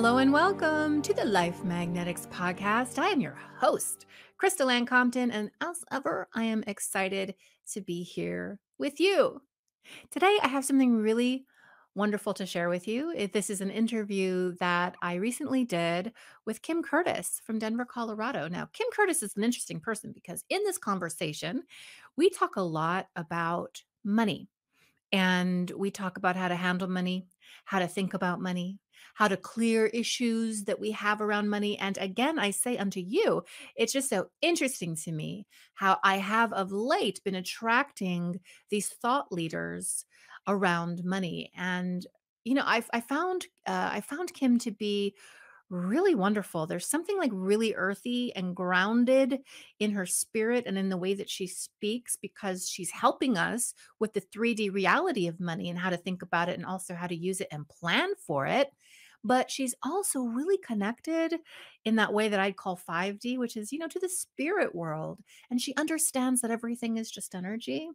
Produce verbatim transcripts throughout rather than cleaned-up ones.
Hello and welcome to the Life Magnetics Podcast. I am your host, Crystal Ann Compton, and as ever, I am excited to be here with you. Today, I have something really wonderful to share with you. This is an interview that I recently did with Kim Curtis from Denver, Colorado. Now, Kim Curtis is an interesting person because in this conversation, we talk a lot about money. And we talk about how to handle money, how to think about money, how to clear issues that we have around money. And again, I say unto you, it's just so interesting to me how I have of late been attracting these thought leaders around money. And, you know, I've, I found, uh, I found Kim to be really wonderful. There's something like really earthy and grounded in her spirit and in the way that she speaks, because she's helping us with the three D reality of money and how to think about it and also how to use it and plan for it. But she's also really connected in that way that I'd call five D, which is, you know, to the spirit world. And she understands that everything is just energy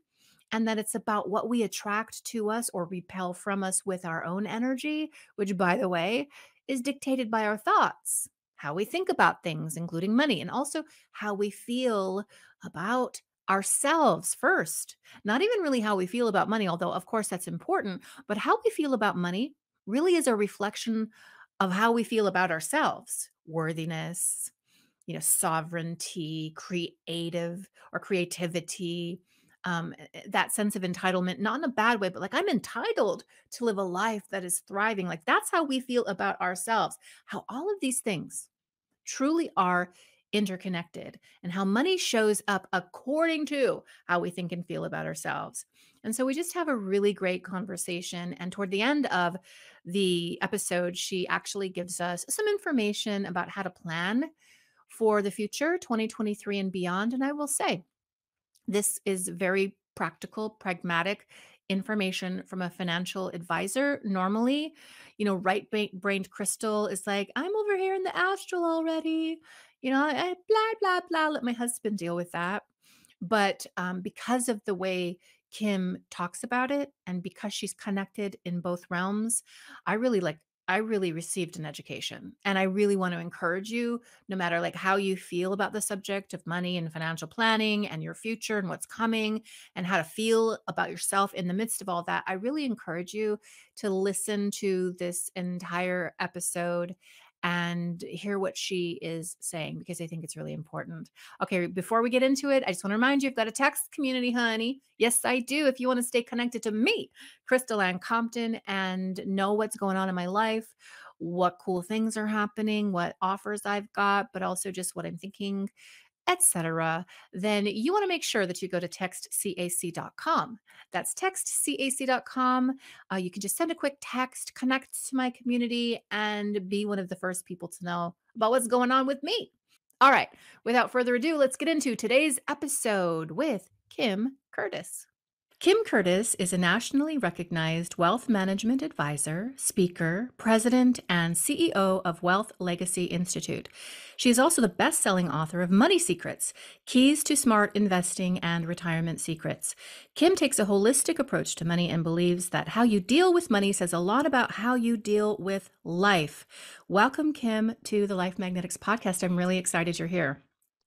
and that it's about what we attract to us or repel from us with our own energy, which, by the way, is dictated by our thoughts, how we think about things, including money, and also how we feel about ourselves first. Not even really how we feel about money, although of course that's important, but how we feel about money really is a reflection of how we feel about ourselves. Worthiness, you know, sovereignty, creative or creativity, Um, that sense of entitlement, not in a bad way, but like I'm entitled to live a life that is thriving. Like that's how we feel about ourselves, how all of these things truly are interconnected and how money shows up according to how we think and feel about ourselves. And so we just have a really great conversation. And toward the end of the episode, she actually gives us some information about how to plan for the future, twenty twenty-three and beyond. And I will say, this is very practical, pragmatic information from a financial advisor. Normally, you know, right-brained Crystal is like, I'm over here in the astral already. You know, I, blah, blah, blah, let my husband deal with that. But um, because of the way Kim talks about it and because she's connected in both realms, I really like I really received an education, and I really want to encourage you, no matter like how you feel about the subject of money and financial planning and your future and what's coming and how to feel about yourself in the midst of all that. I really encourage you to listen to this entire episode and hear what she is saying, because I think it's really important. Okay, before we get into it, I just want to remind you, I've got a text community, honey. Yes, I do. If you want to stay connected to me, Crystal Ann Compton, and know what's going on in my life, what cool things are happening, what offers I've got, but also just what I'm thinking, et cetera, then you want to make sure that you go to text C A C dot com. That's text C A C dot com. Uh, you can just send a quick text, connect to my community, and be one of the first people to know about what's going on with me. All right, without further ado, let's get into today's episode with Kim Curtis. Kim Curtis is a nationally recognized wealth management advisor, speaker, president, and C E O of Wealth Legacy Institute. She is also the best-selling author of Money Secrets, Keys to Smart Investing and Retirement Secrets. Kim takes a holistic approach to money and believes that how you deal with money says a lot about how you deal with life. Welcome, Kim, to the Life Magnetics Podcast. I'm really excited you're here.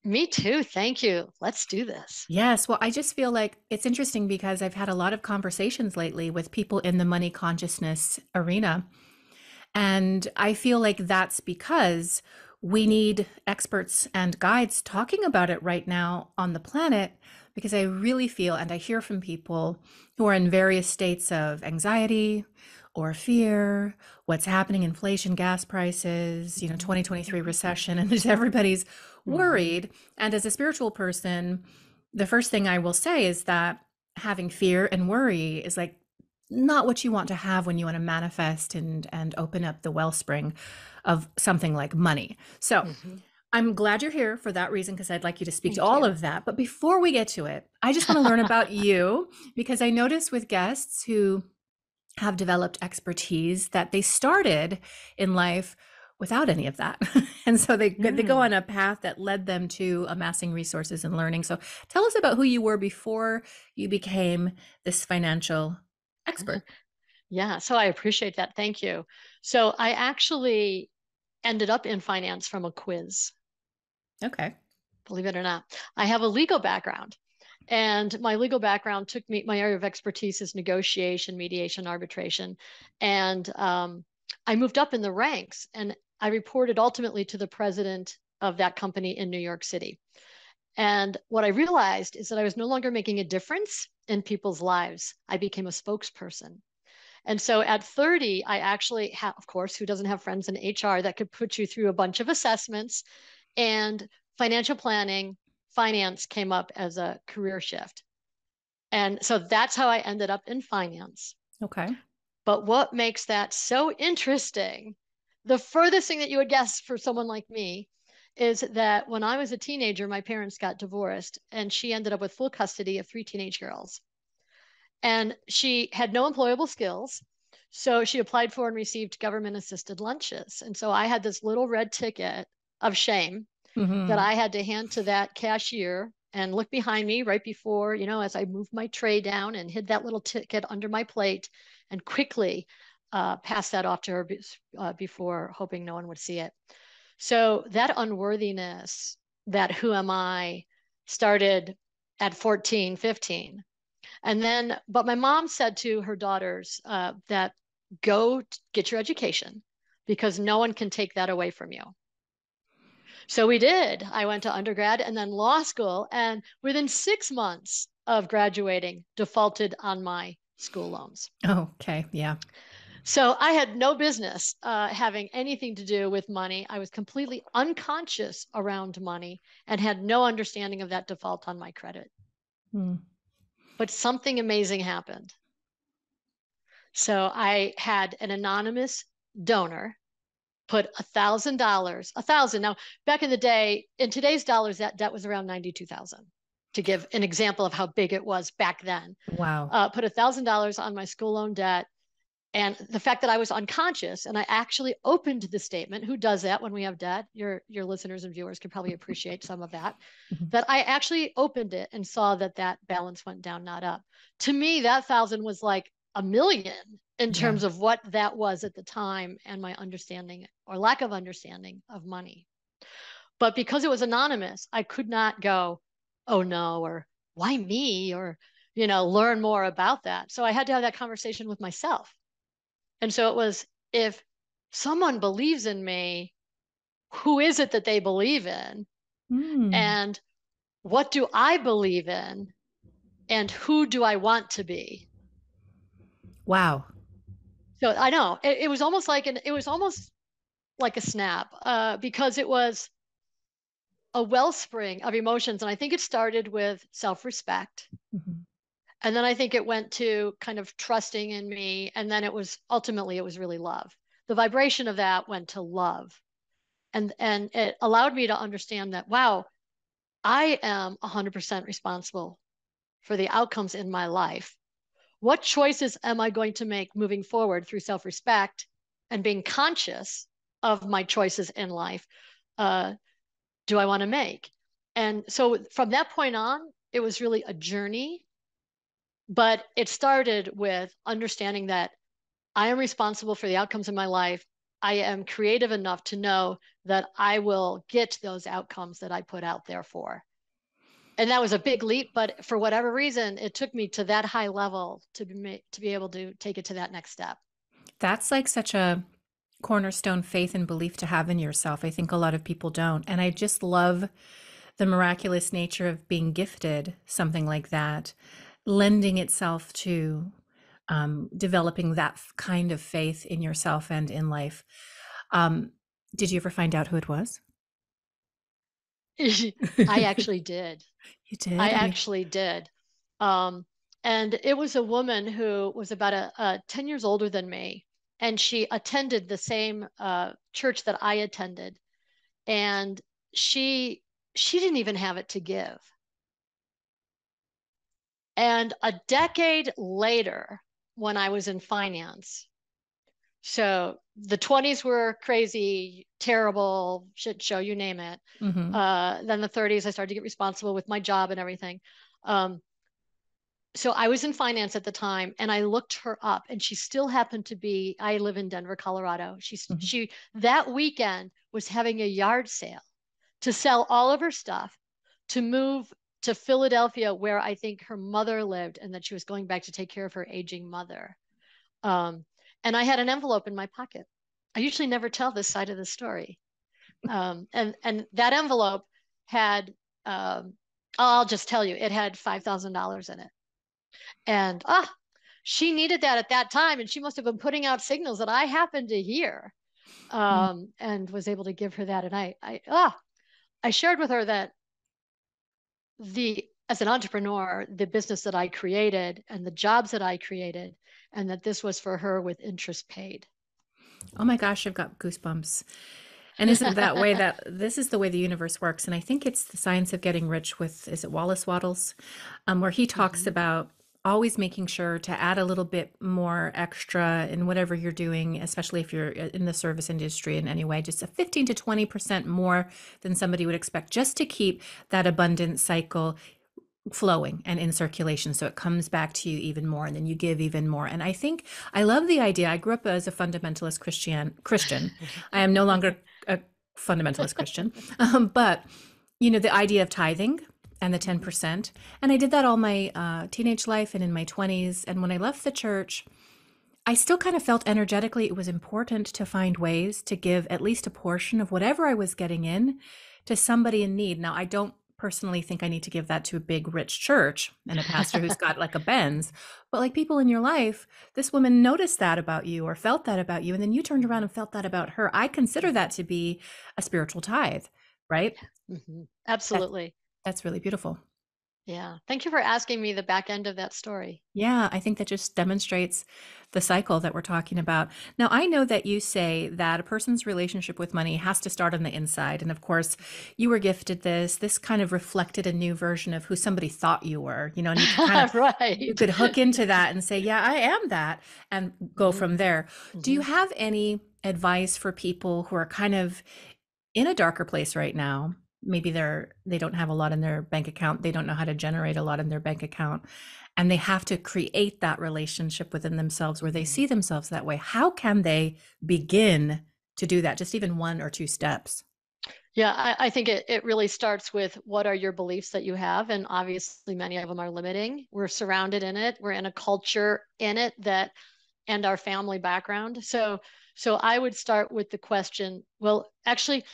Me too. Thank you. Let's do this. Yes. Well, I just feel like it's interesting because I've had a lot of conversations lately with people in the money consciousness arena. And I feel like that's because we need experts and guides talking about it right now on the planet, because I really feel, and I hear from people who are in various states of anxiety or fear, what's happening, inflation, gas prices, you know, twenty twenty-three recession, and just everybody's worried. And as a spiritual person, the first thing I will say is that having fear and worry is like not what you want to have when you want to manifest and, and open up the wellspring of something like money. So mm-hmm. I'm glad you're here for that reason, because I'd like you to speak Thank to all you. Of that. But before we get to it, I just want to learn about you, because I notice with guests who have developed expertise that they started in life without any of that. And so they, mm. they go on a path that led them to amassing resources and learning. So tell us about who you were before you became this financial expert. Yeah, so I appreciate that. Thank you. So I actually ended up in finance from a quiz. Okay. Believe it or not, I have a legal background. And my legal background took me, my area of expertise is negotiation, mediation, arbitration. And um, I moved up in the ranks and I reported ultimately to the president of that company in New York City. And what I realized is that I was no longer making a difference in people's lives. I became a spokesperson. And so at thirty, I actually have, of course, who doesn't have friends in H R that could put you through a bunch of assessments, and financial planning, finance came up as a career shift. And so that's how I ended up in finance. Okay. But what makes that so interesting, the furthest thing that you would guess for someone like me, is that when I was a teenager, my parents got divorced and she ended up with full custody of three teenage girls. And she had no employable skills. So she applied for and received government-assisted lunches. And so I had this little red ticket of shame mm-hmm. that I had to hand to that cashier and look behind me right before, you know, as I moved my tray down and hid that little ticket under my plate and quickly uh, passed that off to her be- uh, before hoping no one would see it. So that unworthiness, that who am I, started at fourteen, fifteen. And then, but my mom said to her daughters uh, that go get your education because no one can take that away from you. So we did. I went to undergrad and then law school, and within six months of graduating, defaulted on my school loans. Oh, okay. Yeah. So I had no business uh, having anything to do with money. I was completely unconscious around money and had no understanding of that default on my credit. Hmm. But something amazing happened. So I had an anonymous donor put a thousand dollars, a thousand. Now, back in the day, in today's dollars, that debt was around ninety-two thousand, to give an example of how big it was back then. Wow. Uh, put a thousand dollars on my school loan debt. And the fact that I was unconscious, and I actually opened the statement, who does that when we have debt? Your your listeners and viewers could probably appreciate some of that, that I actually opened it and saw that that balance went down, not up. To me, that thousand was like a million in terms yeah. of what that was at the time and my understanding or lack of understanding of money. But because it was anonymous, I could not go, oh no, or why me, or you know, learn more about that. So I had to have that conversation with myself. And so it was, if someone believes in me, who is it that they believe in? Mm. And what do I believe in? And who do I want to be? Wow. So I know it, it was almost like an, it was almost like a snap uh, because it was a wellspring of emotions. And I think it started with self-respect. Mm-hmm. And then I think it went to kind of trusting in me. And then it was ultimately, it was really love. The vibration of that went to love. And, and it allowed me to understand that, wow, I am one hundred percent responsible for the outcomes in my life. What choices am I going to make moving forward through self-respect and being conscious of my choices in life? Uh, do I want to make? And so from that point on, it was really a journey. But it started with understanding that I am responsible for the outcomes in my life. I am creative enough to know that I will get those outcomes that I put out there for. And that was a big leap, but for whatever reason, it took me to that high level to be, to be able to take it to that next step. That's like such a cornerstone faith and belief to have in yourself. I think a lot of people don't. And I just love the miraculous nature of being gifted something like that, lending itself to um, developing that f- kind of faith in yourself and in life. Um, did you ever find out who it was? I actually did. You did? I actually did. Um, and it was a woman who was about a, a ten years older than me, and she attended the same uh, church that I attended. And she she didn't even have it to give. And a decade later, when I was in finance, so the twenties were crazy, terrible, shit show, you name it. Mm-hmm. Uh, then the thirties, I started to get responsible with my job and everything. Um, so I was in finance at the time, and I looked her up, and she still happened to be, I live in Denver, Colorado. She's, mm-hmm. she, that weekend was having a yard sale to sell all of her stuff, to move to Philadelphia, where I think her mother lived, and that she was going back to take care of her aging mother. Um, and I had an envelope in my pocket. I usually never tell this side of the story. Um, and, and that envelope had, um, I'll just tell you, it had five thousand dollars in it. And ah, she needed that at that time. And she must have been putting out signals that I happened to hear, um, and was able to give her that. And I, I, ah, I shared with her that the, as an entrepreneur, the business that I created and the jobs that I created, and that this was for her with interest paid. Oh my gosh, I've got goosebumps. And isn't that way that this is the way the universe works? And I think it's the science of getting rich with, is it Wallace Wattles, um, where he talks mm-hmm. about always making sure to add a little bit more extra in whatever you're doing, especially if you're in the service industry in any way, just a fifteen to twenty percent more than somebody would expect, just to keep that abundant cycle flowing and in circulation. So it comes back to you even more, and then you give even more. And I think I love the idea. I grew up as a fundamentalist Christian. Christian. I am no longer a fundamentalist Christian, um, but you know, the idea of tithing and the ten percent. And I did that all my uh, teenage life and in my twenties. And when I left the church, I still kind of felt energetically it was important to find ways to give at least a portion of whatever I was getting in to somebody in need. Now, I don't personally think I need to give that to a big rich church and a pastor who's got like a Benz, but like people in your life, this woman noticed that about you or felt that about you, and then you turned around and felt that about her. I consider that to be a spiritual tithe, right? Mm-hmm. Absolutely. That, that's really beautiful. Yeah. Thank you for asking me the back end of that story. Yeah. I think that just demonstrates the cycle that we're talking about. Now, I know that you say that a person's relationship with money has to start on the inside. And of course, you were gifted this. This kind of reflected a new version of who somebody thought you were, you know, and you could, kind of, right. you could hook into that and say, yeah, I am that, and go mm-hmm. from there. Mm-hmm. Do you have any advice for people who are kind of in a darker place right now? Maybe they're, they don't have a lot in their bank account. They don't know how to generate a lot in their bank account, and they have to create that relationship within themselves where they see themselves that way. How can they begin to do that? Just even one or two steps. Yeah, I, I think it, it really starts with, what are your beliefs that you have? And obviously many of them are limiting. We're surrounded in it. We're in a culture in it that, and our family background. So, so I would start with the question, well, actually,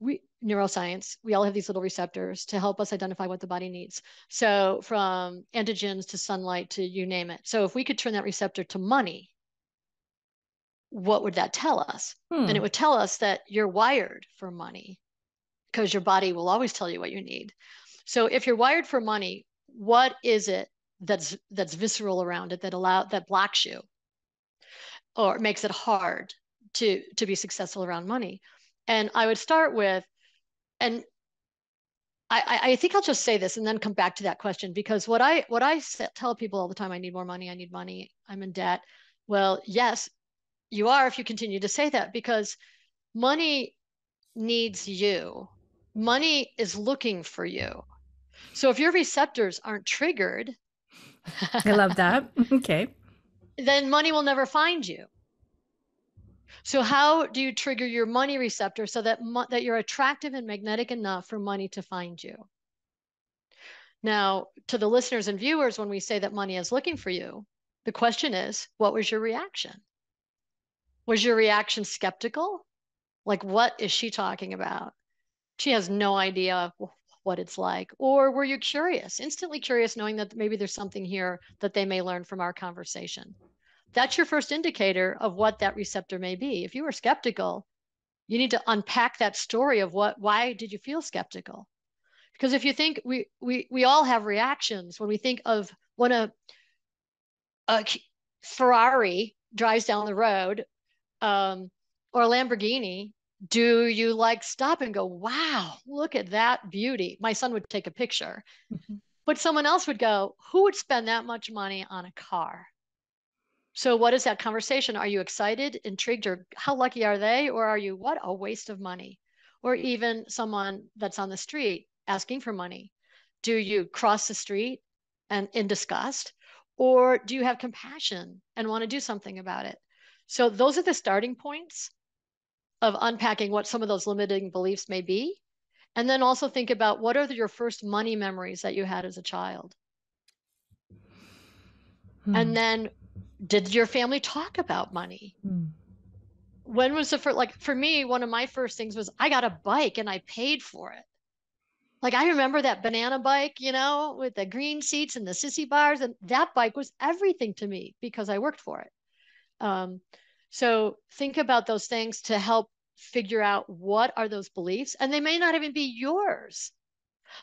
we, neuroscience, we all have these little receptors to help us identify what the body needs. So from antigens to sunlight to you name it. So if we could turn that receptor to money, what would that tell us? Hmm. And it would tell us that you're wired for money, because your body will always tell you what you need. So if you're wired for money, what is it that's that's visceral around it that allow that blocks you or makes it hard to to be successful around money? And I would start with, and I, I think I'll just say this and then come back to that question, because what I what I tell people all the time, I need more money, I need money, I'm in debt. Well, yes, you are if you continue to say that, because money needs you. Money is looking for you. So if your receptors aren't triggered. I love that. Okay. Then money will never find you. So how do you trigger your money receptor so that that you're attractive and magnetic enough for money to find you? Now, to the listeners and viewers, when we say that money is looking for you, the question is, what was your reaction? Was your reaction skeptical? Like, what is she talking about? She has no idea what it's like. Or were you curious, instantly curious, knowing that maybe there's something here that they may learn from our conversation? That's your first indicator of what that receptor may be. If you were skeptical, you need to unpack that story of what, why did you feel skeptical? Because if you think, we we we all have reactions when we think of when a, a Ferrari drives down the road, um, or a Lamborghini, do you like stop and go, wow, look at that beauty? My son would take a picture, mm-hmm. but someone else would go, who would spend that much money on a car? So what is that conversation? Are you excited, intrigued, or how lucky are they? Or are you, what a waste of money? Or even someone that's on the street asking for money. Do you cross the street and in disgust, or do you have compassion and want to do something about it? So those are the starting points of unpacking what some of those limiting beliefs may be. And then also think about what are the, your first money memories that you had as a child? Hmm. And then did your family talk about money? Hmm. When was the first, like for me, one of my first things was I got a bike and I paid for it. Like I remember that banana bike, you know, with the green seats and the sissy bars, and that bike was everything to me because I worked for it. Um, so think about those things to help figure out what are those beliefs, and they may not even be yours.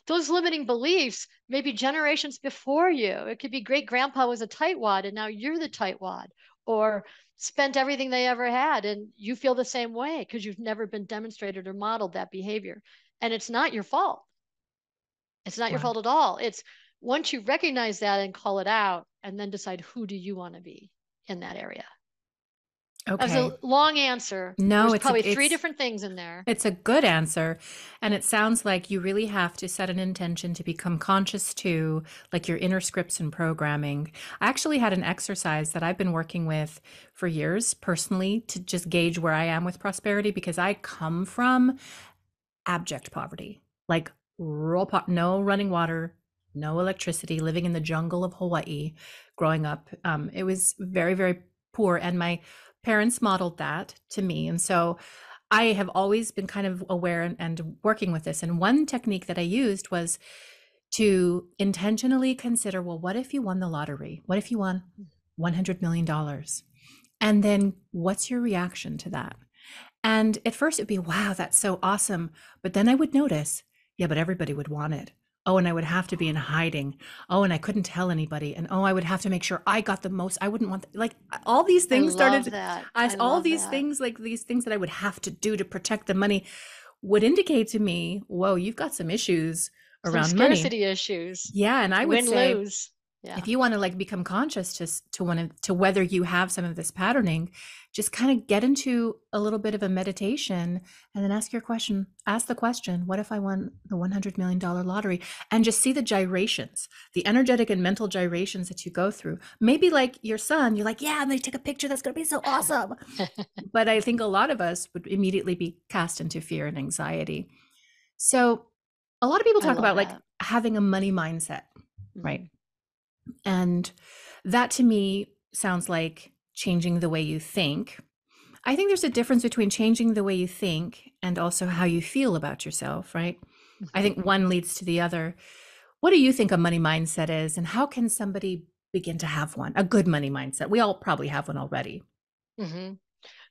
Those limiting beliefs may be generations before you. It could be great grandpa was a tightwad and now you're the tightwad, or spent everything they ever had and you feel the same way because you've never been demonstrated or modeled that behavior. And it's not your fault. It's not Wow. your fault at all. It's once you recognize that and call it out, and then decide who do you want to be in that area. Okay. That was a long answer. No, There's it's probably a, three it's, different things in there. It's a good answer. And it sounds like you really have to set an intention to become conscious to like your inner scripts and programming. I actually had an exercise that I've been working with for years personally to just gauge where I am with prosperity, because I come from abject poverty, like raw po- no running water, no electricity, living in the jungle of Hawaii growing up. Um, it was very, very poor. And my parents modeled that to me. And so I have always been kind of aware and, and working with this. And one technique that I used was to intentionally consider, well, what if you won the lottery? What if you won one hundred million dollars? And then what's your reaction to that? And at first it'd be, wow, that's so awesome. But then I would notice, yeah, but everybody would want it. Oh, and I would have to be in hiding. Oh, and I couldn't tell anybody. And oh, I would have to make sure I got the most. I wouldn't want, the, like all these things I started, love that. I all these that. things, like these things that I would have to do to protect the money would indicate to me, whoa, you've got some issues around some scarcity money. issues. Yeah. And I would Win, say, lose. Yeah. If you want to like become conscious to, to, one, to whether you have some of this patterning, just kind of get into a little bit of a meditation and then ask your question, ask the question, what if I won the one hundred million dollars lottery? And just see the gyrations, the energetic and mental gyrations that you go through. Maybe like your son, you're like, yeah, I'm going to take a picture. That's going to be so awesome. But I think a lot of us would immediately be cast into fear and anxiety. So a lot of people talk about that. Like having a money mindset, mm-hmm. right? And that to me sounds like changing the way you think. I think there's a difference between changing the way you think and also how you feel about yourself, right? Mm-hmm. I think one leads to the other. What do you think a money mindset is, and how can somebody begin to have one? A good money mindset. We all probably have one already. Mm-hmm.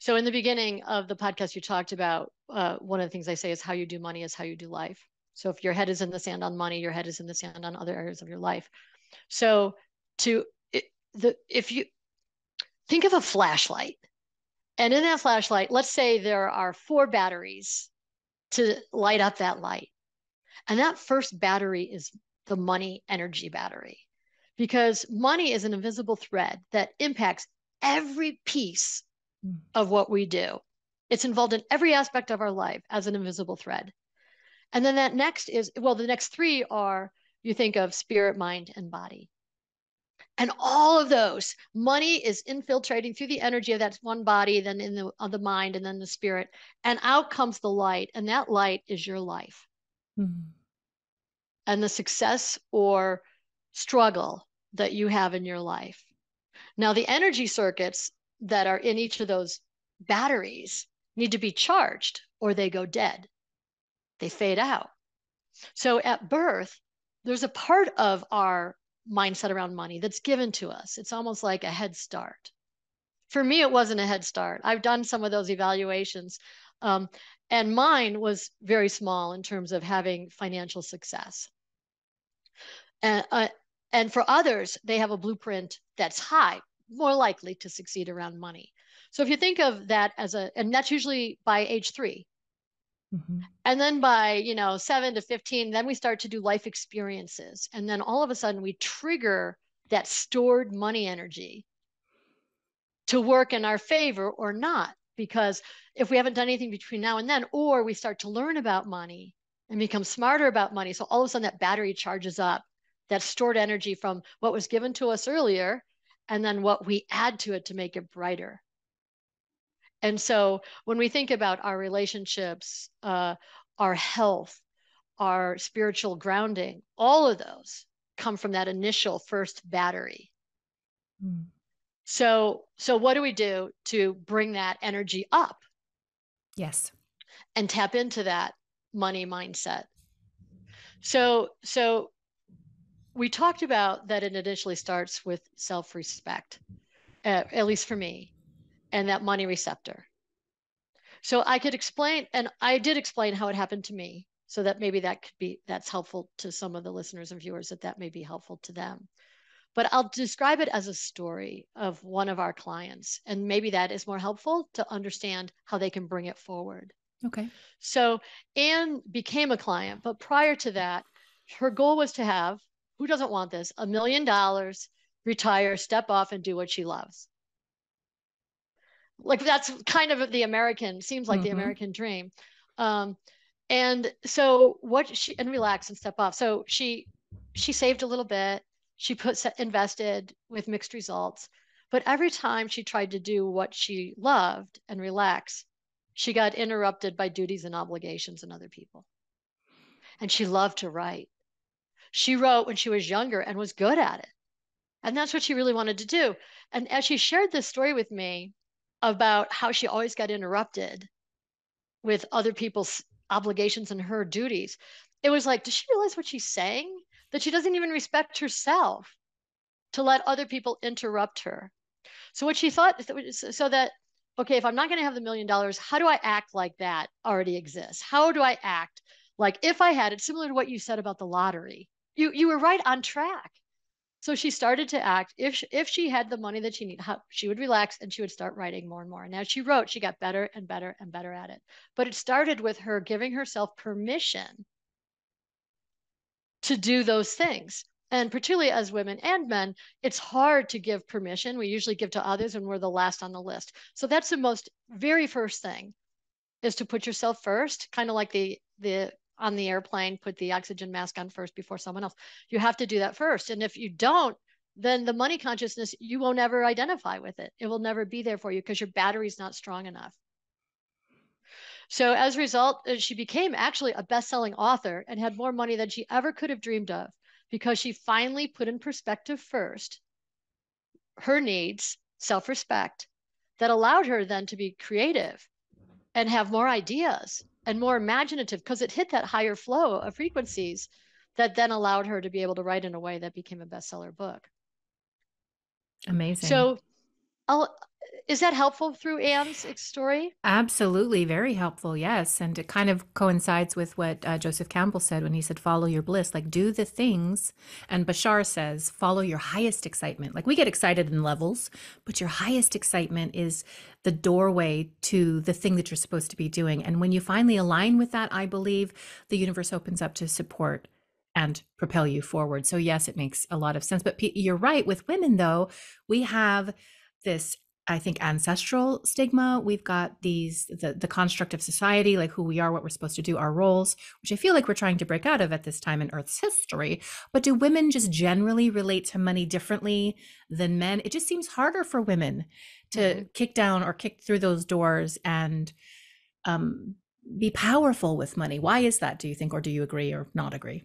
So in the beginning of the podcast, you talked about uh, one of the things I say is how you do money is how you do life. So if your head is in the sand on money, your head is in the sand on other areas of your life. So to the, if you think of a flashlight, and in that flashlight, let's say there are four batteries to light up that light. And that first battery is the money energy battery, because money is an invisible thread that impacts every piece of what we do. It's involved in every aspect of our life as an invisible thread. And then that next is, well, the next three are, you think of spirit, mind, and body. And all of those, money is infiltrating through the energy of that one body, then in the, of the mind, and then the spirit. And out comes the light. And that light is your life. Mm-hmm. And the success or struggle that you have in your life. Now, the energy circuits that are in each of those batteries need to be charged, or they go dead. They fade out. So at birth, there's a part of our mindset around money that's given to us. It's almost like a head start. For me, it wasn't a head start. I've done some of those evaluations. Um, and mine was very small in terms of having financial success. And, uh, and for others, they have a blueprint that's high, more likely to succeed around money. So if you think of that as a, and that's usually by age three. Mm-hmm. And then by, you know, seven to fifteen, then we start to do life experiences. And then all of a sudden we trigger that stored money energy to work in our favor or not, because if we haven't done anything between now and then, or we start to learn about money and become smarter about money. So all of a sudden that battery charges up that stored energy from what was given to us earlier and then what we add to it to make it brighter. And so when we think about our relationships, uh, our health, our spiritual grounding, all of those come from that initial first battery. Mm. So, so what do we do to bring that energy up? Yes. And tap into that money mindset. So, so we talked about that it initially starts with self-respect, uh, at least for me, and that money receptor. So I could explain, and I did explain how it happened to me, so that maybe that could be, that's helpful to some of the listeners and viewers, that that may be helpful to them. But I'll describe it as a story of one of our clients, and maybe that is more helpful to understand how they can bring it forward. Okay. So Anne became a client, but prior to that, her goal was to have, who doesn't want this, a million dollars, retire, step off, and do what she loves. Like, that's kind of the American, seems like mm-hmm. the American dream. Um, and so what she, and relax and step off. So she, she saved a little bit. She put, invested with mixed results, but every time she tried to do what she loved and relax, she got interrupted by duties and obligations and other people. And she loved to write. She wrote when she was younger and was good at it. And that's what she really wanted to do. And as she shared this story with me about how she always got interrupted with other people's obligations and her duties, it was like, does she realize what she's saying? That she doesn't even respect herself to let other people interrupt her. So what she thought, so that, okay, if I'm not going to have the million dollars, how do I act like that already exists? How do I act like if I had it, similar to what you said about the lottery? You you were right on track. So she started to act, if she, if she had the money that she needed, she would relax and she would start writing more and more. And as she wrote, she got better and better and better at it. But it started with her giving herself permission to do those things. And particularly as women and men, it's hard to give permission. We usually give to others and we're the last on the list. So that's the most very first thing, is to put yourself first, kind of like the, the on the airplane, put the oxygen mask on first before someone else. You have to do that first. And if you don't, then the money consciousness, you will never identify with it. It will never be there for you because your battery's not strong enough. So as a result, she became actually a best-selling author and had more money than she ever could have dreamed of, because she finally put in perspective first her needs, self-respect, that allowed her then to be creative and have more ideas and more imaginative, because it hit that higher flow of frequencies that then allowed her to be able to write in a way that became a bestseller book. Amazing. So I'll... Is that helpful through Anne's story? Absolutely. Very helpful. Yes. And it kind of coincides with what uh, Joseph Campbell said when he said, follow your bliss, like do the things. And Bashar says, follow your highest excitement. Like we get excited in levels, but your highest excitement is the doorway to the thing that you're supposed to be doing. And when you finally align with that, I believe the universe opens up to support and propel you forward. So yes, it makes a lot of sense. But P- you're right. With women, though, we have this, I think, ancestral stigma. We've got these, the, the construct of society, like who we are, what we're supposed to do, our roles, which I feel like we're trying to break out of at this time in Earth's history. But do women just generally relate to money differently than men? It just seems harder for women to mm-hmm. kick down or kick through those doors and um, be powerful with money. Why is that, do you think? Or do you agree or not agree?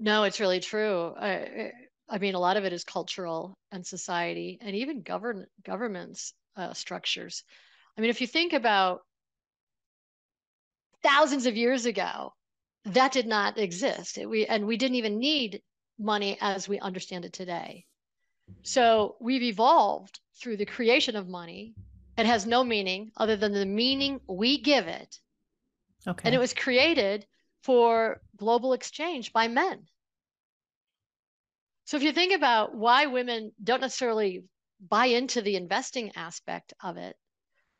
No, it's really true. I- I mean, a lot of it is cultural and society and even govern governments uh, structures. I mean, if you think about thousands of years ago, that did not exist. It, we, and we didn't even need money as we understand it today. So we've evolved through the creation of money. It has no meaning other than the meaning we give it. Okay. And it was created for global exchange by men. So if you think about why women don't necessarily buy into the investing aspect of it,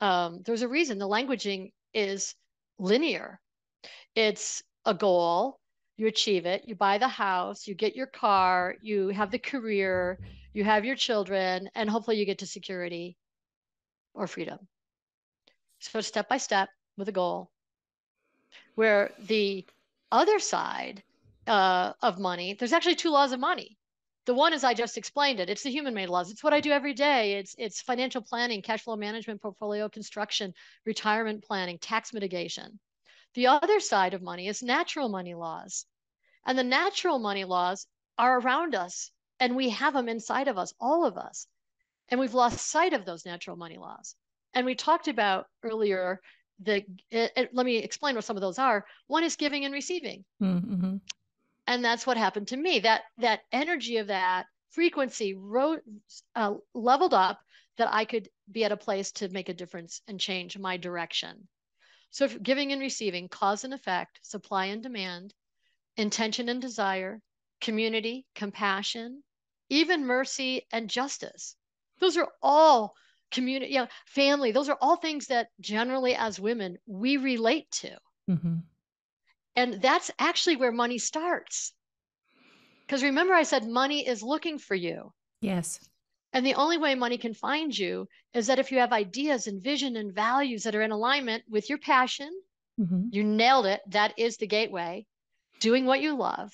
um, there's a reason. The languaging is linear. It's a goal. You achieve it. You buy the house. You get your car. You have the career. You have your children. And hopefully you get to security or freedom. So step by step with a goal. Where the other side uh, of money, there's actually two laws of money. The one is I just explained it. It's the human-made laws. It's what I do every day. It's it's financial planning, cash flow management, portfolio construction, retirement planning, tax mitigation. The other side of money is natural money laws. And the natural money laws are around us, and we have them inside of us, all of us. And we've lost sight of those natural money laws. And we talked about earlier, the it, it, let me explain what some of those are. One is giving and receiving. Mm-hmm. And that's what happened to me. That that energy of that frequency rose, uh, leveled up, that I could be at a place to make a difference and change my direction. So if giving and receiving, cause and effect, supply and demand, intention and desire, community, compassion, even mercy and justice. Those are all community, you know, family. Those are all things that generally as women, we relate to. Mm-hmm. And that's actually where money starts. Because remember I said, money is looking for you. Yes. And the only way money can find you is that if you have ideas and vision and values that are in alignment with your passion, mm-hmm. you nailed it. That is the gateway. Doing what you love.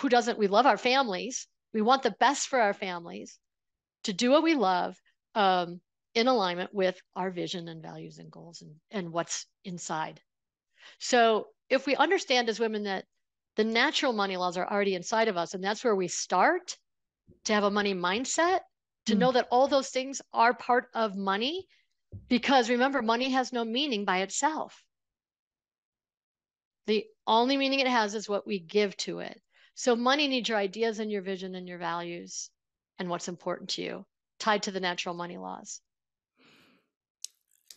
Who doesn't? We love our families. We want the best for our families, to do what we love um, in alignment with our vision and values and goals and, and what's inside. So if we understand as women that the natural money laws are already inside of us, and that's where we start to have a money mindset, to mm-hmm. know that all those things are part of money, because remember, money has no meaning by itself. The only meaning it has is what we give to it. So money needs your ideas and your vision and your values and what's important to you, tied to the natural money laws.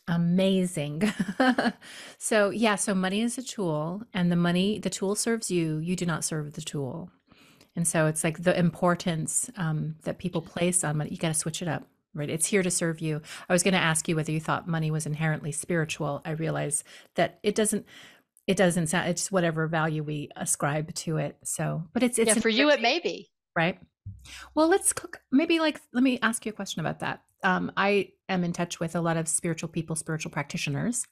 Amazing. So yeah, so money is a tool, and the money, the tool serves you, you do not serve the tool. And so it's like the importance um, that people place on money, you got to switch it up, right? It's here to serve you. I was going to ask you whether you thought money was inherently spiritual. I realize that it doesn't, it doesn't sound, it's whatever value we ascribe to it. So, but it's, it's yeah, for you, it may be. Right. Well, let's cook. Maybe like, let me ask you a question about that. Um, I am in touch with a lot of spiritual people, spiritual practitioners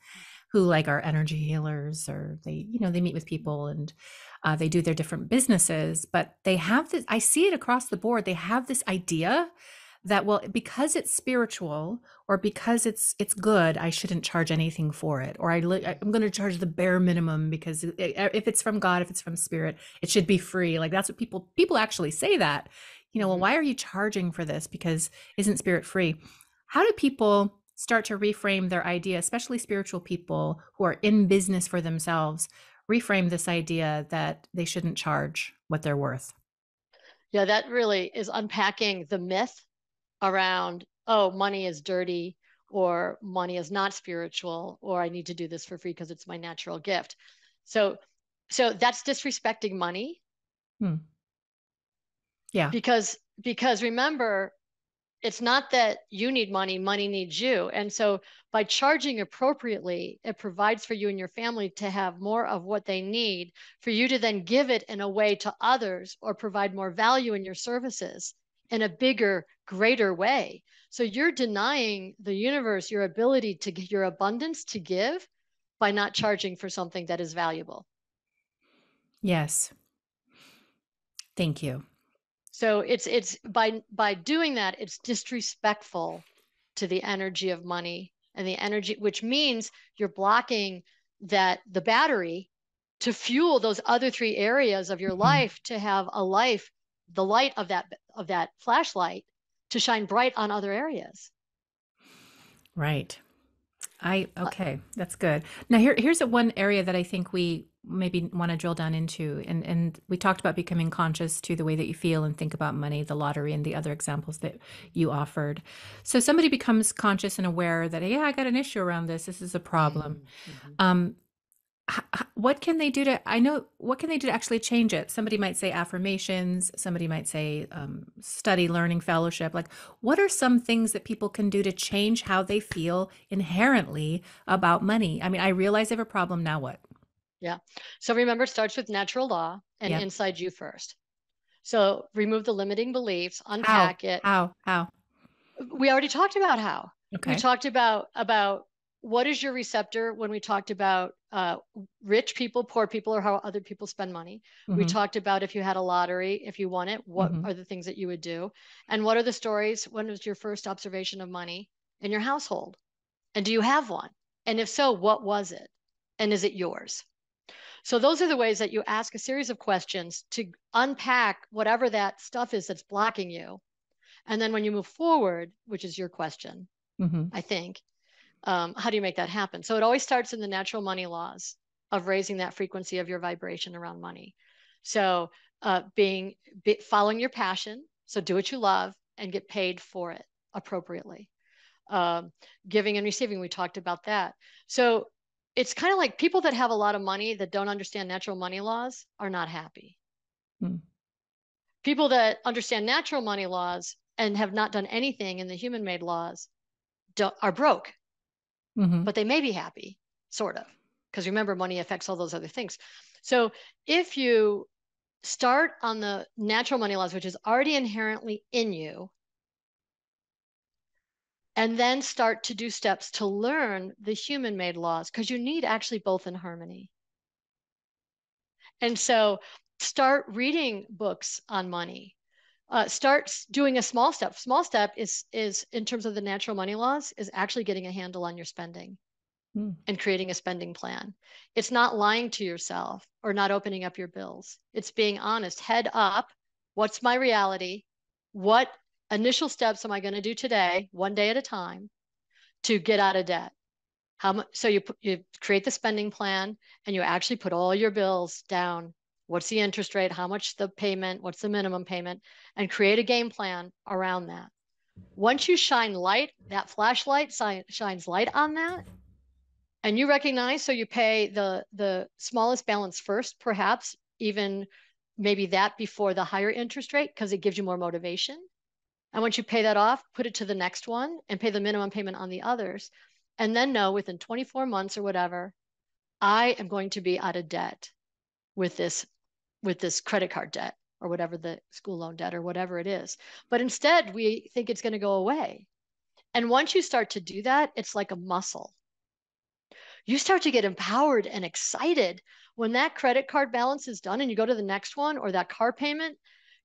who like are energy healers, or they, you know, they meet with people and uh, they do their different businesses, but they have this, I see it across the board. They have this idea that, well, because it's spiritual or because it's, it's good, I shouldn't charge anything for it. Or I li- I'm going to charge the bare minimum, because it, if it's from God, if it's from spirit, it should be free. Like that's what people, people actually say that. You know, well, why are you charging for this? Because isn't spirit free? How do people start to reframe their idea, especially spiritual people who are in business for themselves, reframe this idea that they shouldn't charge what they're worth? Yeah, that really is unpacking the myth around, oh, money is dirty, or money is not spiritual, or I need to do this for free because it's my natural gift. So, so that's disrespecting money. Hmm. Yeah. Because, because remember, it's not that you need money, money needs you. And so by charging appropriately, it provides for you and your family to have more of what they need, for you to then give it in a way to others, or provide more value in your services in a bigger, greater way. So you're denying the universe your ability to get your abundance to give by not charging for something that is valuable. Yes. Thank you. So it's it's by by doing that, it's disrespectful to the energy of money and the energy, which means you're blocking that the battery to fuel those other three areas of your mm-hmm. life, to have a life, the light of that of that flashlight to shine bright on other areas. Right. I okay, that's good. Now here here's a one area that I think we maybe want to drill down into, and and we talked about becoming conscious to the way that you feel and think about money, the lottery, and the other examples that you offered. So somebody becomes conscious and aware that, yeah, I got an issue around this, this is a problem. Mm-hmm. um what can they do to I know what can they do to actually change it? Somebody might say affirmations, somebody might say um study, learning, fellowship. Like, what are some things that people can do to change how they feel inherently about money? I mean, I realize I have a problem, now what? Yeah. So remember, it starts with natural law and yep. inside you first. So remove the limiting beliefs, unpack how? it. How? How? We already talked about how. Okay. We talked about about what is your receptor when we talked about uh, rich people, poor people, or how other people spend money? Mm-hmm. We talked about if you had a lottery, if you won it, what mm-hmm. are the things that you would do? And what are the stories? When was your first observation of money in your household? And do you have one? And if so, what was it? And is it yours? So those are the ways that you ask a series of questions to unpack whatever that stuff is that's blocking you. And then when you move forward, which is your question, mm-hmm. I think, um, how do you make that happen? So it always starts in the natural money laws of raising that frequency of your vibration around money. So uh, being be, following your passion. So do what you love and get paid for it appropriately. Um, giving and receiving, we talked about that. So it's kind of like people that have a lot of money that don't understand natural money laws are not happy. Hmm. People that understand natural money laws and have not done anything in the human-made laws don't, are broke, mm-hmm. but they may be happy, sort of, because remember, money affects all those other things. So if you start on the natural money laws, which is already inherently in you, and then start to do steps to learn the human-made laws, because you need actually both in harmony. And so start reading books on money. Uh, start doing a small step. Small step is, is, in terms of the natural money laws, is actually getting a handle on your spending hmm. and creating a spending plan. It's not lying to yourself or not opening up your bills. It's being honest, head up. What's my reality? What initial steps am I going to do today, one day at a time, to get out of debt? How much? So you you create the spending plan and you actually put all your bills down. What's the interest rate? How much the payment? What's the minimum payment? And create a game plan around that. Once you shine light, that flashlight si- shines light on that, and you recognize, so you pay the the smallest balance first, perhaps even maybe that before the higher interest rate, because it gives you more motivation. And once you pay that off, put it to the next one and pay the minimum payment on the others. And then know within twenty-four months or whatever, I am going to be out of debt with this, with this credit card debt or whatever, the school loan debt or whatever it is. But instead, we think it's going to go away. And once you start to do that, it's like a muscle. You start to get empowered and excited when that credit card balance is done and you go to the next one, or that car payment.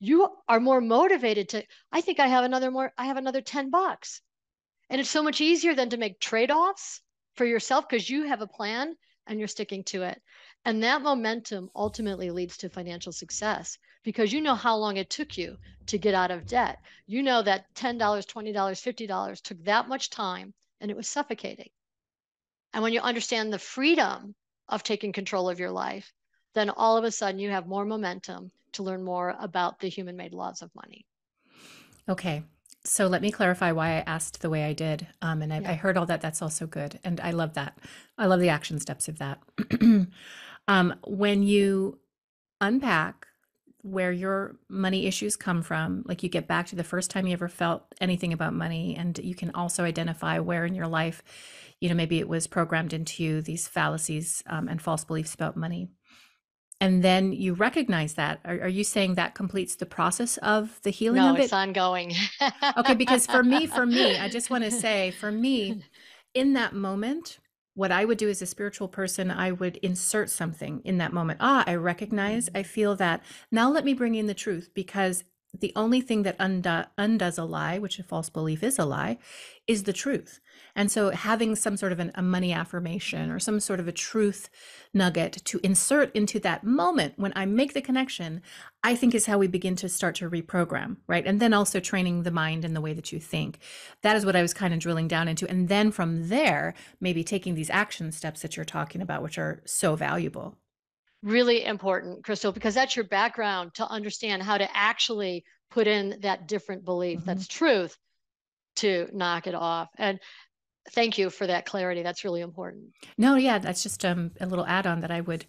You are more motivated to, I think I have another more, I have another ten bucks. And it's so much easier than to make trade-offs for yourself, because you have a plan and you're sticking to it. And that momentum ultimately leads to financial success, because you know how long it took you to get out of debt. You know that ten dollars, twenty dollars, fifty dollars took that much time and it was suffocating. And when you understand the freedom of taking control of your life, then all of a sudden you have more momentum to learn more about the human-made laws of money. Okay. So let me clarify why I asked the way I did. Um, and I, yeah. I heard all that. That's also good. And I love that. I love the action steps of that. um, when you unpack where your money issues come from, like you get back to the first time you ever felt anything about money, and you can also identify where in your life, you know, maybe it was programmed into you, these fallacies um, and false beliefs about money. And then you recognize that. Are, are you saying that completes the process of the healing of it? No, it's ongoing. Okay, because for me, for me, I just want to say, for me, in that moment, what I would do as a spiritual person, I would insert something in that moment. Ah, I recognize, I feel that. Now let me bring in the truth, because the only thing that undo- undoes a lie, which a false belief is a lie, is the truth. And so having some sort of an, a money affirmation or some sort of a truth nugget to insert into that moment when I make the connection, I think is how we begin to start to reprogram, right? And then also training the mind in the way that you think. That is what I was kind of drilling down into. And then from there, maybe taking these action steps that you're talking about, which are so valuable. Really important, Crystal, because that's your background to understand how to actually put in that different belief mm-hmm. that's truth to knock it off. And thank you for that clarity. That's really important. No, yeah, that's just um, a little add-on that I would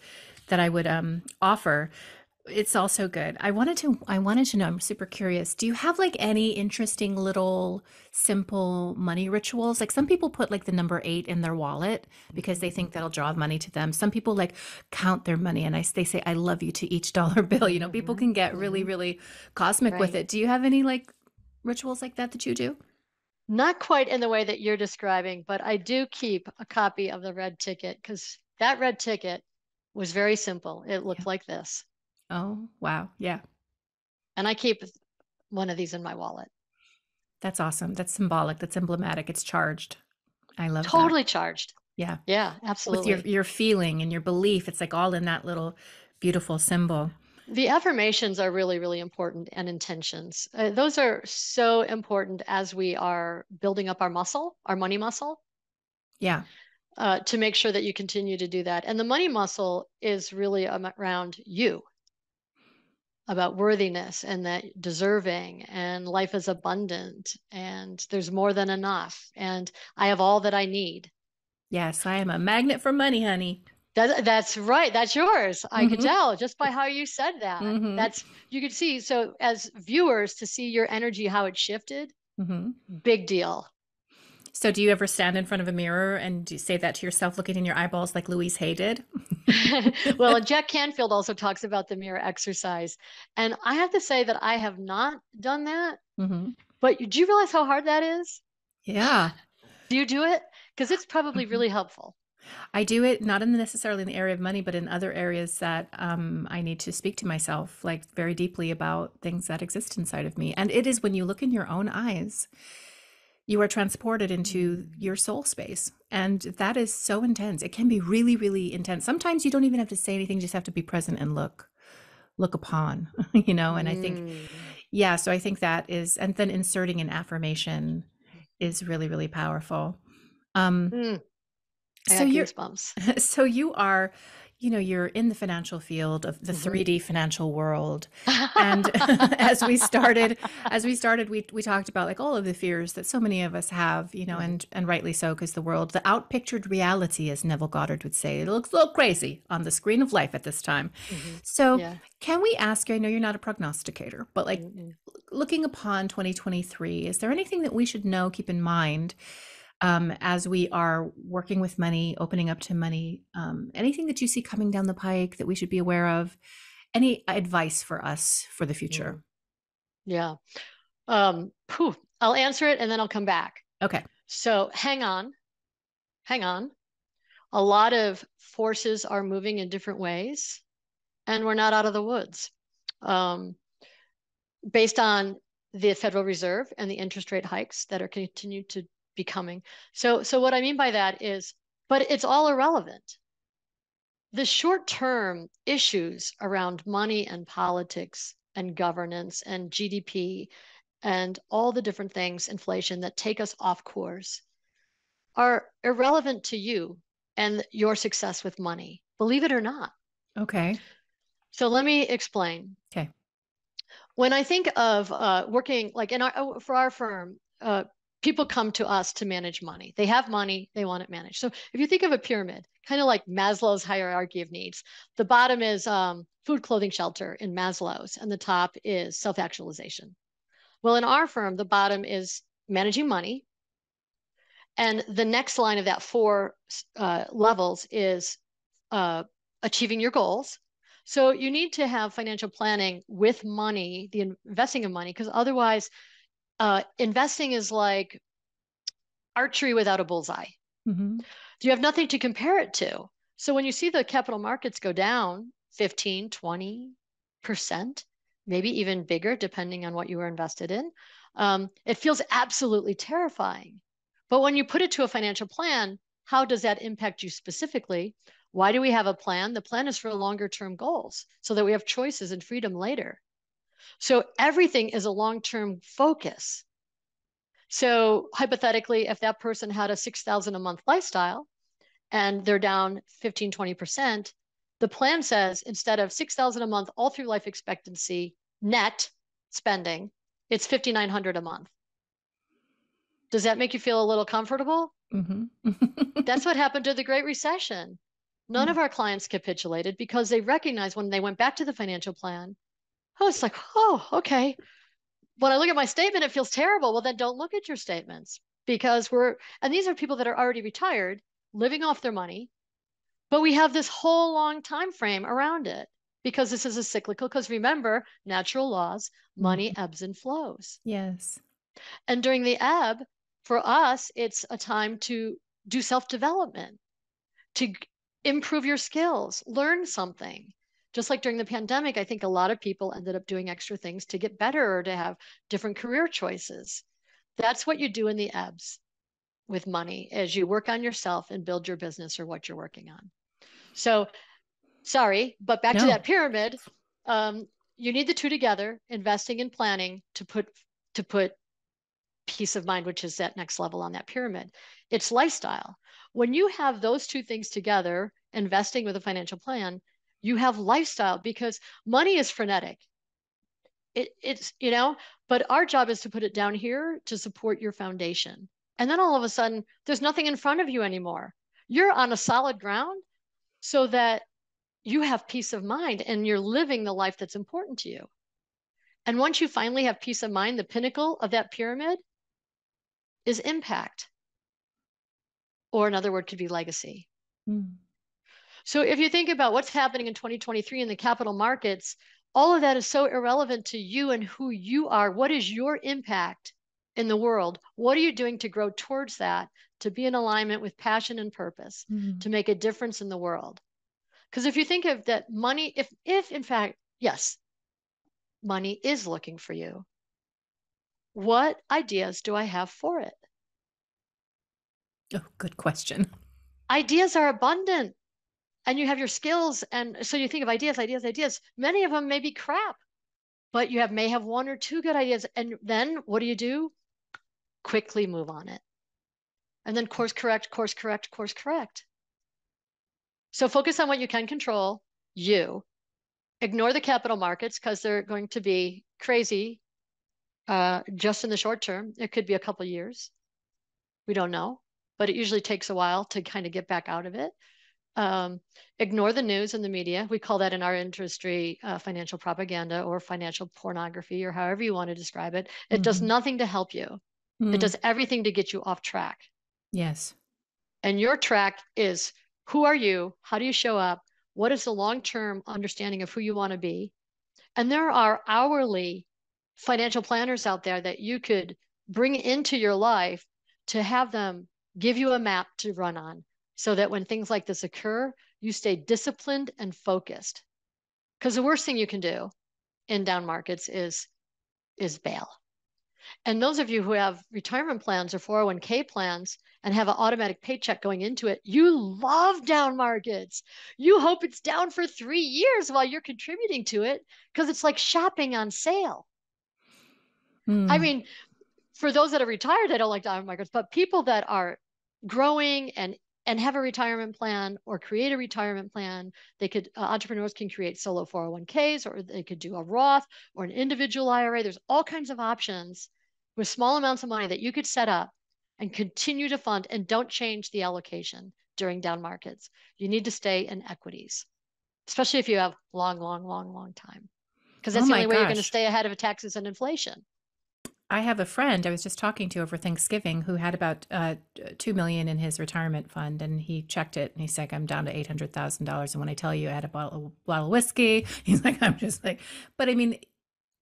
that I would um, offer. It's also good. I wanted to I wanted to know, I'm super curious. Do you have like any interesting little simple money rituals? Like some people put like the number eight in their wallet because they think that'll draw money to them. Some people like count their money and I, they say, I love you to each dollar bill. You know, people can get really, really cosmic right. with it. Do you have any like rituals like that that you do? Not quite in the way that you're describing, but I do keep a copy of the red ticket because that red ticket was very simple. It looked yeah. like this. Oh, wow. Yeah. And I keep one of these in my wallet. That's awesome. That's symbolic. That's emblematic. It's charged. I love totally that. Totally charged. Yeah. Yeah, absolutely. With your, your feeling and your belief, it's like all in that little beautiful symbol. The affirmations are really, really important, and intentions. Uh, those are so important as we are building up our muscle, our money muscle. Yeah. Uh, to make sure that you continue to do that. And the money muscle is really around you, about worthiness and that deserving and life is abundant and there's more than enough and I have all that I need. Yes, I am a magnet for money, honey. That, that's right. That's yours. I mm-hmm. could tell just by how you said that. Mm-hmm. That's, you could see. So as viewers, to see your energy, how it shifted, mm-hmm. big deal. So do you ever stand in front of a mirror and do you say that to yourself, looking in your eyeballs like Louise Hay did? Well, Jack Canfield also talks about the mirror exercise. And I have to say that I have not done that. Mm-hmm. But do you realize how hard that is? Yeah. Do you do it? Because it's probably really helpful. I do it not in necessarily in the area of money, but in other areas that um, I need to speak to myself, like very deeply about things that exist inside of me. And it is when you look in your own eyes, you are transported into your soul space. And that is so intense. It can be really, really intense. Sometimes you don't even have to say anything, you just have to be present and look, look upon, you know? And mm. I think, yeah, so I think that is, and then inserting an affirmation is really, really powerful. Um, mm. So you're, so you are, you know, you're in the financial field of the mm-hmm. three D financial world. And as we started, as we started, we, we talked about like all of the fears that so many of us have, you know, mm-hmm. and, and rightly so, because the world, the outpictured reality, as Neville Goddard would say, it looks a little crazy on the screen of life at this time. Mm-hmm. So yeah. can we ask you, I know you're not a prognosticator, but like mm-hmm. looking upon twenty twenty-three, is there anything that we should know, keep in mind, Um, as we are working with money, opening up to money, um, anything that you see coming down the pike that we should be aware of, any advice for us for the future? Yeah. Um, whew, I'll answer it and then I'll come back. Okay. So hang on, hang on. A lot of forces are moving in different ways and we're not out of the woods. Um, based on the Federal Reserve and the interest rate hikes that are continued to becoming. So, so what I mean by that is, but it's all irrelevant. The short-term issues around money and politics and governance and G D P and all the different things, inflation, that take us off course are irrelevant to you and your success with money, believe it or not. Okay. So let me explain. Okay. When I think of uh, working, like in our, for our firm, uh, people come to us to manage money. They have money, they want it managed. So if you think of a pyramid, kind of like Maslow's hierarchy of needs, the bottom is um, food, clothing, shelter in Maslow's, and the top is self-actualization. Well, in our firm, the bottom is managing money. And the next line of that four uh, levels is uh, achieving your goals. So you need to have financial planning with money, the investing of money, because otherwise, Uh, investing is like archery without a bullseye. Mm-hmm. You have nothing to compare it to. So when you see the capital markets go down fifteen, twenty percent, maybe even bigger, depending on what you were invested in, um, it feels absolutely terrifying. But when you put it to a financial plan, how does that impact you specifically? Why do we have a plan? The plan is for longer-term goals so that we have choices and freedom later. So everything is a long-term focus. So hypothetically, if that person had a six thousand dollars a month lifestyle and they're down fifteen, twenty percent, the plan says instead of six thousand dollars a month all through life expectancy net spending, it's fifty-nine hundred dollars a month. Does that make you feel a little comfortable? Mm-hmm. That's what happened to the Great Recession. None mm-hmm. of our clients capitulated because they recognized when they went back to the financial plan, oh, it's like, oh, okay. When I look at my statement, it feels terrible. Well, then don't look at your statements because we're, and these are people that are already retired, living off their money, but we have this whole long time frame around it because this is a cyclical, because remember, natural laws, money ebbs and flows. Yes. And during the ebb, For us, it's a time to do self-development, to improve your skills, learn something. Just like during the pandemic, I think a lot of people ended up doing extra things to get better or to have different career choices. That's what you do in the ebbs with money, as you work on yourself and build your business or what you're working on. So sorry, but back no. to that pyramid, um, you need the two together, investing and planning, to put to put peace of mind, which is that next level on that pyramid. It's lifestyle. When you have those two things together, investing with a financial plan, you have lifestyle, because money is frenetic. It, it's, you know, but our job is to put it down here to support your foundation. And then all of a sudden, there's nothing in front of you anymore. You're on a solid ground so that you have peace of mind and you're living the life that's important to you. And once you finally have peace of mind, the pinnacle of that pyramid is impact. Or another word could be legacy. Mm. So if you think about what's happening in twenty twenty-three in the capital markets, all of that is so irrelevant to you and who you are. What is your impact in the world? What are you doing to grow towards that, to be in alignment with passion and purpose, mm. to make a difference in the world? Because if you think of that money, if, if in fact, yes, money is looking for you, what ideas do I have for it? Oh, good question. Ideas are abundant. And you have your skills. And so you think of ideas, ideas, ideas. Many of them may be crap, but you have may have one or two good ideas. And then what do you do? Quickly move on it. And then course correct, course correct, course correct. So focus on what you can control, you. Ignore the capital markets because they're going to be crazy uh, just in the short term. It could be a couple of years. We don't know, but it usually takes a while to kind of get back out of it. Um, ignore the news and the media. We call that in our industry, uh, financial propaganda or financial pornography, or however you want to describe it. It mm-hmm. does nothing to help you. Mm-hmm. It does everything to get you off track. Yes. And your track is, who are you? How do you show up? What is the long-term understanding of who you want to be? And there are hourly financial planners out there that you could bring into your life to have them give you a map to run on, so that when things like this occur, you stay disciplined and focused. Because the worst thing you can do in down markets is, is bail. And those of you who have retirement plans or four oh one k plans and have an automatic paycheck going into it, you love down markets. You hope it's down for three years while you're contributing to it, because it's like shopping on sale. Mm. I mean, for those that are retired, I don't like down markets, but people that are growing and and have a retirement plan or create a retirement plan. They could, uh, entrepreneurs can create solo four oh one k's, or they could do a Roth or an individual I R A. There's all kinds of options with small amounts of money that you could set up and continue to fund, and don't change the allocation during down markets. You need to stay in equities, especially if you have long, long, long, long time, because that's oh the only gosh. way you're going to stay ahead of taxes and inflation. I have a friend I was just talking to over Thanksgiving who had about uh, two million dollars in his retirement fund, and he checked it and he's like, I'm down to eight hundred thousand dollars. And when I tell you I had a bottle of, bottle of whiskey, he's like, I'm just like, but I mean,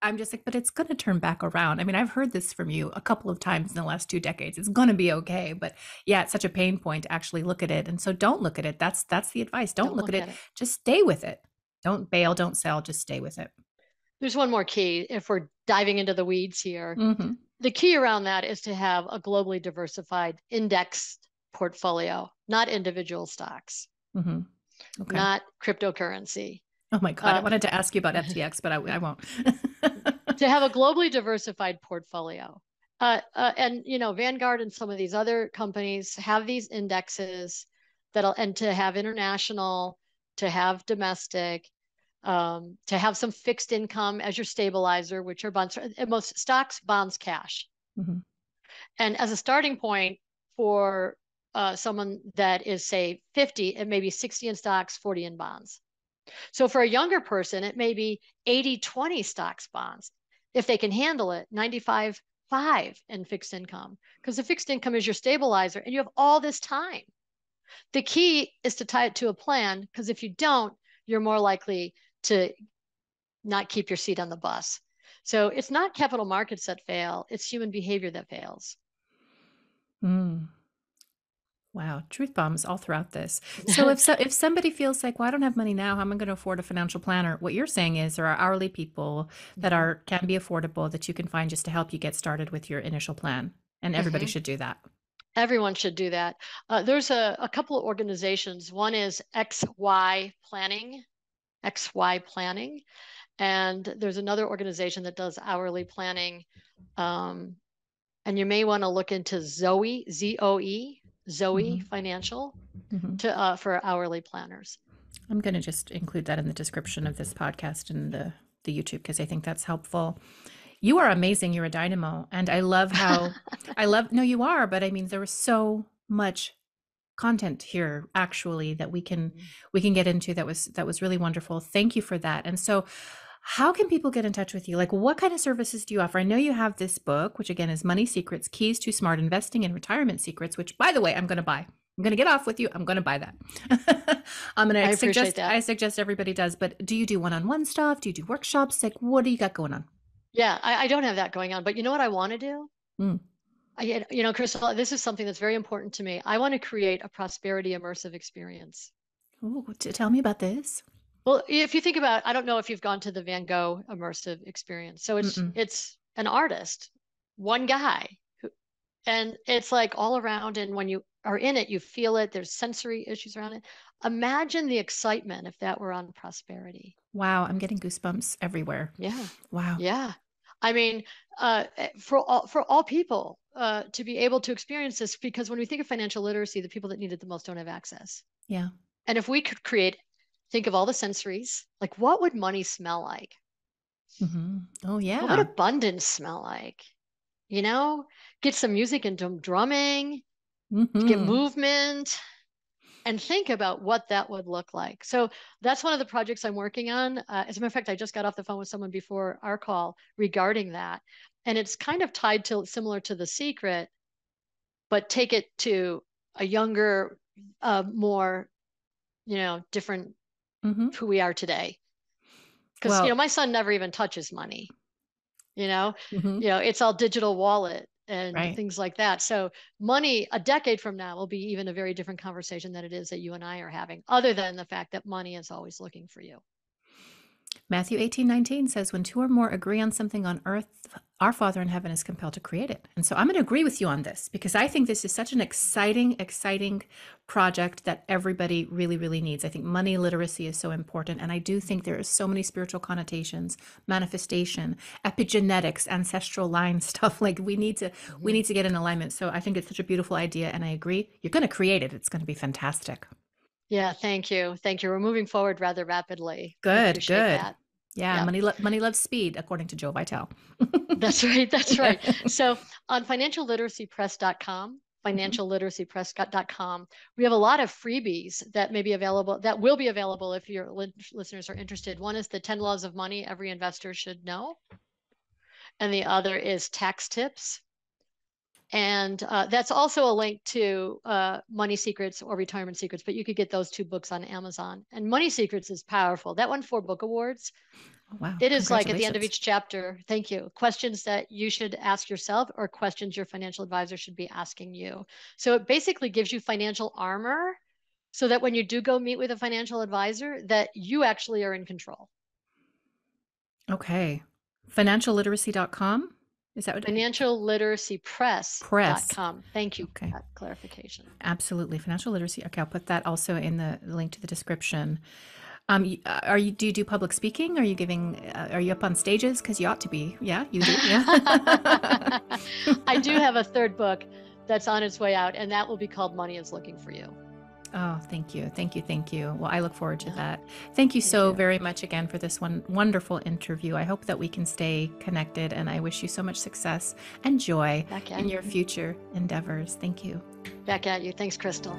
I'm just like, but it's going to turn back around. I mean, I've heard this from you a couple of times in the last two decades. It's going to be okay. But yeah, it's such a pain point to actually look at it. And so don't look at it. That's, that's the advice. Don't, don't look, look at, at it. it. Just stay with it. Don't bail. Don't sell. Just stay with it. There's one more key if we're diving into the weeds here. Mm-hmm. The key around that is to have a globally diversified indexed portfolio, not individual stocks, mm-hmm. okay. not cryptocurrency. Oh my God, uh, I wanted to ask you about F T X, but I, I won't. To have a globally diversified portfolio. Uh, uh, and, you know, Vanguard and some of these other companies have these indexes that'll, and to have international, to have domestic, Um, to have some fixed income as your stabilizer, which are bonds, most stocks, bonds, cash. Mm-hmm. And as a starting point for uh, someone that is, say, fifty, it may be sixty in stocks, forty in bonds. So for a younger person, it may be eighty twenty stocks, bonds, if they can handle it, ninety-five five in fixed income, because the fixed income is your stabilizer and you have all this time. The key is to tie it to a plan, because if you don't, you're more likely to not keep your seat on the bus. So it's not capital markets that fail, it's human behavior that fails. Mm. Wow, truth bombs all throughout this. So if so, if somebody feels like, well, I don't have money now, how am I going to afford a financial planner? What you're saying is there are hourly people that are can be affordable that you can find just to help you get started with your initial plan. And everybody mm-hmm. should do that. Everyone should do that. Uh, there's a, a couple of organizations. One is X Y Planning, X Y Planning. And there's another organization that does hourly planning. Um, and you may want to look into Zoe, Z O E. Zoe mm-hmm. Financial mm-hmm. to uh, for hourly planners. I'm going to just include that in the description of this podcast and the, the YouTube, because I think that's helpful. You are amazing. You're a dynamo. And I love how I love, no, you are, but I mean, there was so much content here actually that we can, mm-hmm. we can get into. That was, that was really wonderful. Thank you for that. And so how can people get in touch with you? Like, what kind of services do you offer? I know you have this book, which again is Money Secrets, Keys to Smart Investing and Retirement Secrets, which by the way, I'm going to buy. I'm going to get off with you. I'm going to buy that. I'm going to suggest, that. I suggest everybody does, but do you do one-on-one stuff? Do you do workshops? Like, what do you got going on? Yeah, I, I don't have that going on, but you know what I want to do? Mm. I, you know, Crystal, this is something that's very important to me. I want to create a prosperity immersive experience. Oh, tell me about this. Well, if you think about, I don't know if you've gone to the Van Gogh immersive experience. So it's Mm-mm. it's an artist, one guy, who, and it's like all around. And when you are in it, you feel it. There's sensory issues around it. Imagine the excitement if that were on prosperity. Wow, I'm getting goosebumps everywhere. Yeah. Wow. Yeah. I mean, uh, for all for all people uh, to be able to experience this, because when we think of financial literacy, the people that need it the most don't have access. Yeah. And if we could create. Think of all the sensories, like what would money smell like? Mm-hmm. Oh yeah. What would abundance smell like? You know, get some music and some drumming, mm-hmm. get movement and think about what that would look like. So that's one of the projects I'm working on. Uh, as a matter of fact, I just got off the phone with someone before our call regarding that. And it's kind of tied to similar to The Secret, but take it to a younger, uh, more, you know, different, Mm-hmm. who we are today. Because, well, you know, my son never even touches money, you know, mm-hmm. you know, it's all digital wallet and right. things like that. So money a decade from now will be even a very different conversation than it is that you and I are having, other than the fact that money is always looking for you. Matthew eighteen nineteen says, when two or more agree on something on earth, our Father in heaven is compelled to create it. And so I'm going to agree with you on this, because I think this is such an exciting, exciting project that everybody really, really needs. I think money literacy is so important. And I do think there is so many spiritual connotations, manifestation, epigenetics, ancestral line stuff. Like we need to, we need to get in alignment. So I think it's such a beautiful idea. And I agree, you're going to create it. It's going to be fantastic. Yeah. Thank you. Thank you. We're moving forward rather rapidly. Good. Good. That. Yeah. yeah. Money, lo- money loves speed, according to Joe Vitale. That's right. That's right. So on financial literacy press dot com, financial literacy press dot com, we have a lot of freebies that may be available, that will be available if your li- listeners are interested. One is the ten laws of money every investor should know. And the other is tax tips. And uh, that's also a link to uh, Money Secrets or Retirement Secrets, but you could get those two books on Amazon. And Money Secrets is powerful. That won four book awards. Oh, wow. It is like at the end of each chapter, thank you, questions that you should ask yourself or questions your financial advisor should be asking you. So it basically gives you financial armor so that when you do go meet with a financial advisor, that you actually are in control. Okay. financial literacy dot com. Is that what financial literacy press dot com? Thank you okay. for that clarification. Absolutely. Financial literacy. Okay. I'll put that also in the link to the description. Um, are you, do you do public speaking? Are you giving, uh, are you up on stages? Cause you ought to be. Yeah, you do. Yeah. I do have a third book that's on its way out, and that will be called Money Is Looking for You. Oh, thank you. Thank you. Thank you. Well, I look forward to yeah. that. Thank you thank so you. very much again for this one wonderful interview. I hope that we can stay connected, and I wish you so much success and joy in you. your future endeavors. Thank you. Back at you. Thanks, Crystal.